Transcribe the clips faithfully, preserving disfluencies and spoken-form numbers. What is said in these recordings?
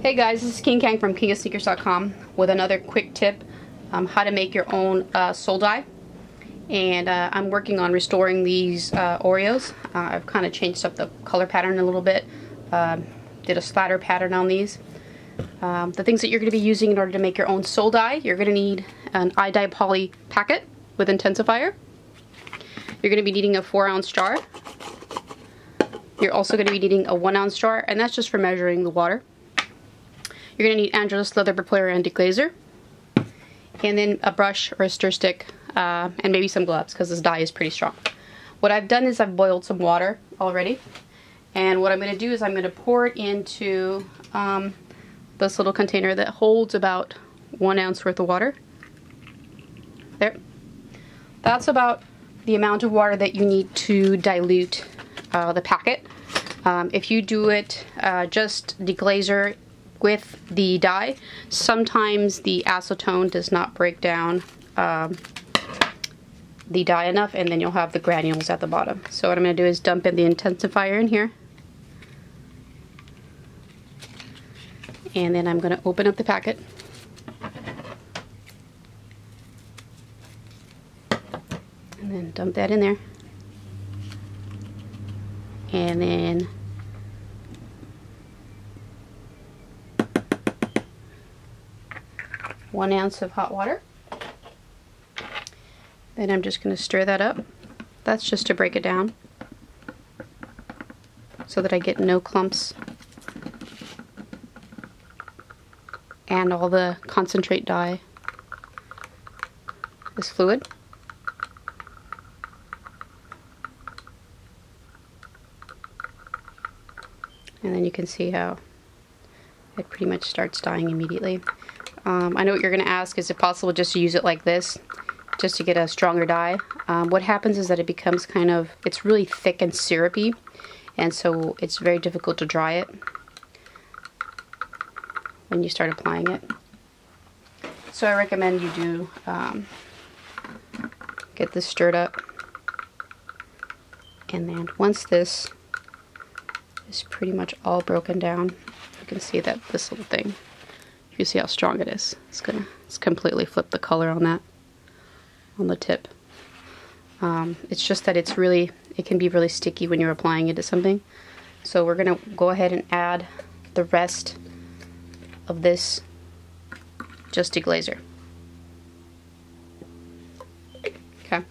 Hey guys, this is King Kang from king of sneakers dot com with another quick tip on um, how to make your own uh, sole dye. And uh, I'm working on restoring these uh, Oreos. Uh, I've kind of changed up the color pattern a little bit. Um, did a splatter pattern on these. Um, the things that you're going to be using in order to make your own sole dye, you're going to need an IDye Poly packet with intensifier. You're going to be needing a four ounce jar. You're also going to be needing a one ounce jar, and that's just for measuring the water. You're going to need Angela's leather repair and deglazer, and then a brush or a stir stick, uh, and maybe some gloves because this dye is pretty strong. What I've done is I've boiled some water already, and what I'm going to do is I'm going to pour it into um, this little container that holds about one ounce worth of water. There. That's about the amount of water that you need to dilute uh, the packet. Um, if you do it uh, just deglazer with the dye, sometimes the acetone does not break down um, the dye enough, and then you'll have the granules at the bottom. So what I'm going to do is dump in the intensifier in here, and then I'm going to open up the packet. And then dump that in there. And then one ounce of hot water. Then I'm just going to stir that up. That's just to break it down so that I get no clumps and all the concentrate dye is fluid. And then you can see how it pretty much starts dyeing immediately. Um, I know what you're going to ask, is it possible just to use it like this, just to get a stronger dye? Um, what happens is that it becomes kind of, it's really thick and syrupy, and so it's very difficult to dry it when you start applying it. So I recommend you do um, get this stirred up, and then once this is pretty much all broken down, you can see that this little thing. You see how strong it is. It's gonna, it's completely flipped the color on that, on the tip. Um, it's just that it's really, it can be really sticky when you're applying it to something. So we're gonna go ahead and add the rest of this just deglazer. Okay.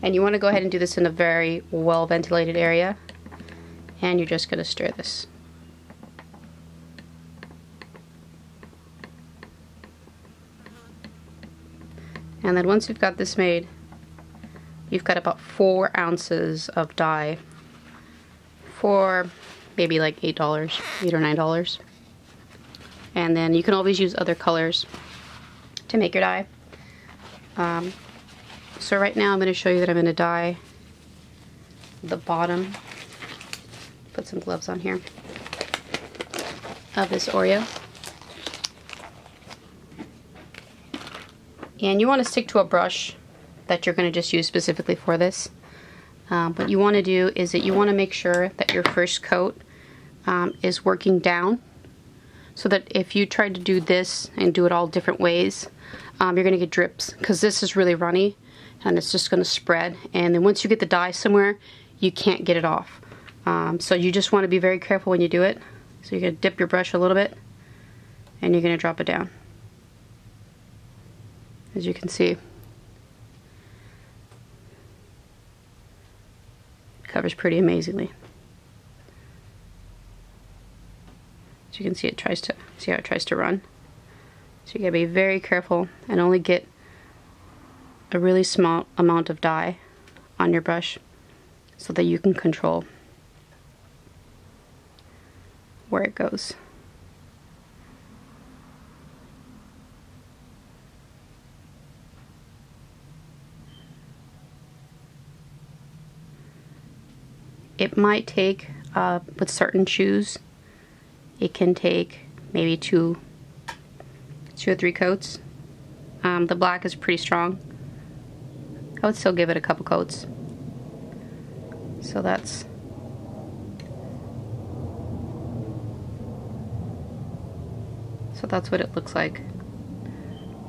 And you want to go ahead and do this in a very well ventilated area, and you're just gonna stir this. And then once you've got this made, you've got about four ounces of dye for maybe like eight dollars, eight or nine dollars. And then you can always use other colors to make your dye. Um, so right now I'm going to show you that I'm going to dye the bottom. Put some gloves on here of this Oreo. And you want to stick to a brush that you're going to just use specifically for this. Um, what you want to do is that you want to make sure that your first coat um, is working down, so that if you try to do this and do it all different ways, um, you're going to get drips, because this is really runny and it's just going to spread, and then once you get the dye somewhere, you can't get it off. Um, so you just want to be very careful when you do it. So you're going to dip your brush a little bit, and you're going to drop it down. As you can see, it covers pretty amazingly. As you can see, it tries to see how it tries to run. So you gotta be very careful and only get a really small amount of dye on your brush so that you can control where it goes. It might take, uh, with certain shoes, it can take maybe two, two or three coats. Um, the black is pretty strong. I would still give it a couple coats. So that's So that's what it looks like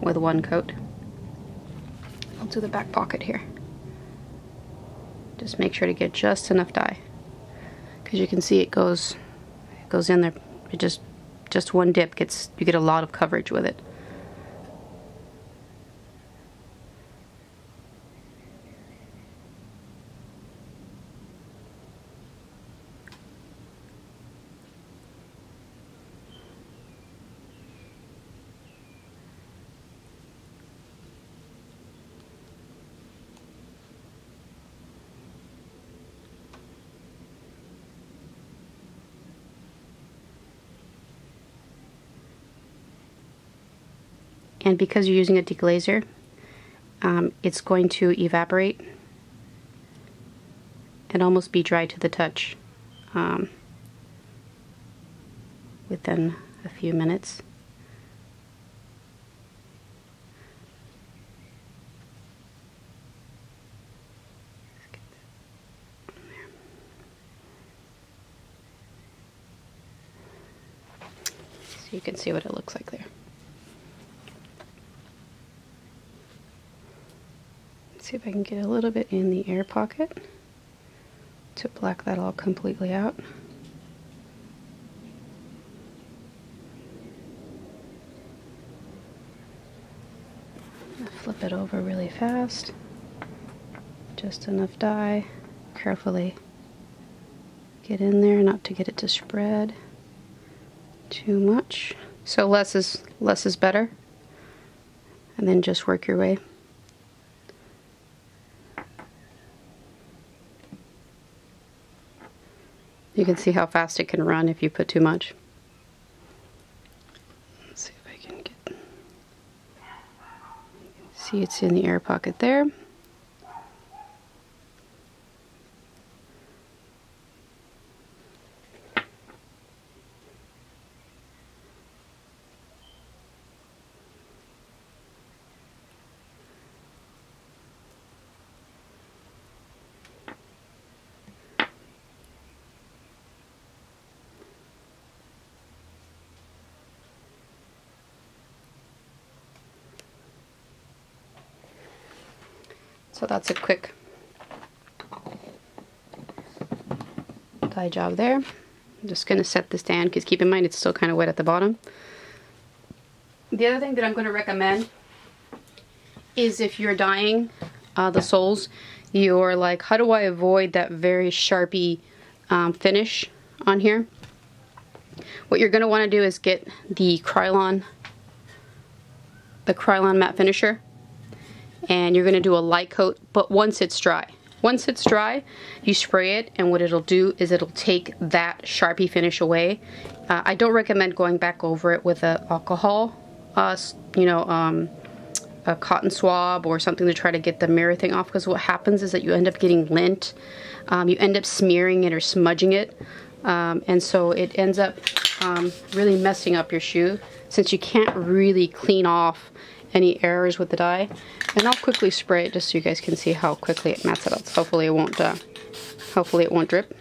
with one coat. I'll do the back pocket here. Just make sure to get just enough dye, because you can see it goes it goes in there. It just just one dip gets, you get a lot of coverage with it. And because you're using a deglazer, um, it's going to evaporate and almost be dry to the touch um, within a few minutes. So you can see what it looks like there. See if I can get a little bit in the air pocket to black that all completely out. Flip it over really fast. Just enough dye. Carefully get in there, not to get it to spread too much. So less is less is better. And then just work your way. You can see how fast it can run if you put too much. Let's see if I can get... See, it's in the air pocket there. So that's a quick dye job there. I'm just going to set this down because keep in mind it's still kind of wet at the bottom. The other thing that I'm going to recommend is if you're dyeing uh, the soles, you're like, how do I avoid that very Sharpie um, finish on here? What you're going to want to do is get the Krylon, the Krylon matte finisher. And you're going to do a light coat, but once it's dry. Once it's dry, you spray it, and what it'll do is it'll take that Sharpie finish away. Uh, I don't recommend going back over it with an alcohol, uh, you know, um, a cotton swab or something to try to get the mirror thing off, because what happens is that you end up getting lint. Um, you end up smearing it or smudging it, um, and so it ends up um, really messing up your shoe, since you can't really clean off any errors with the dye. And I'll quickly spray it just so you guys can see how quickly it mattes it out. So hopefully it won't uh, hopefully it won't drip.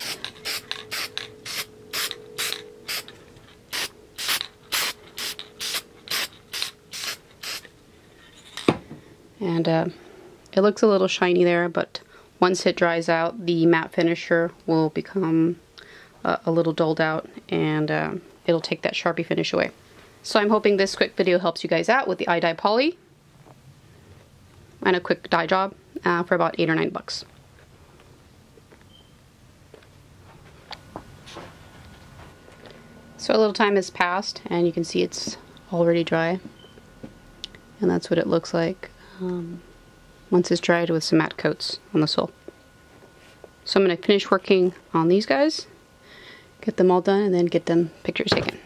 And uh, it looks a little shiny there, but once it dries out, the matte finisher will become uh, a little dulled out, and uh, it'll take that Sharpie finish away. So I'm hoping this quick video helps you guys out with the IDye Poly and a quick dye job uh, for about eight or nine bucks. So a little time has passed, and you can see it's already dry, and that's what it looks like um, once it's dried with some matte coats on the sole. So I'm going to finish working on these guys, get them all done, and then get them pictures taken.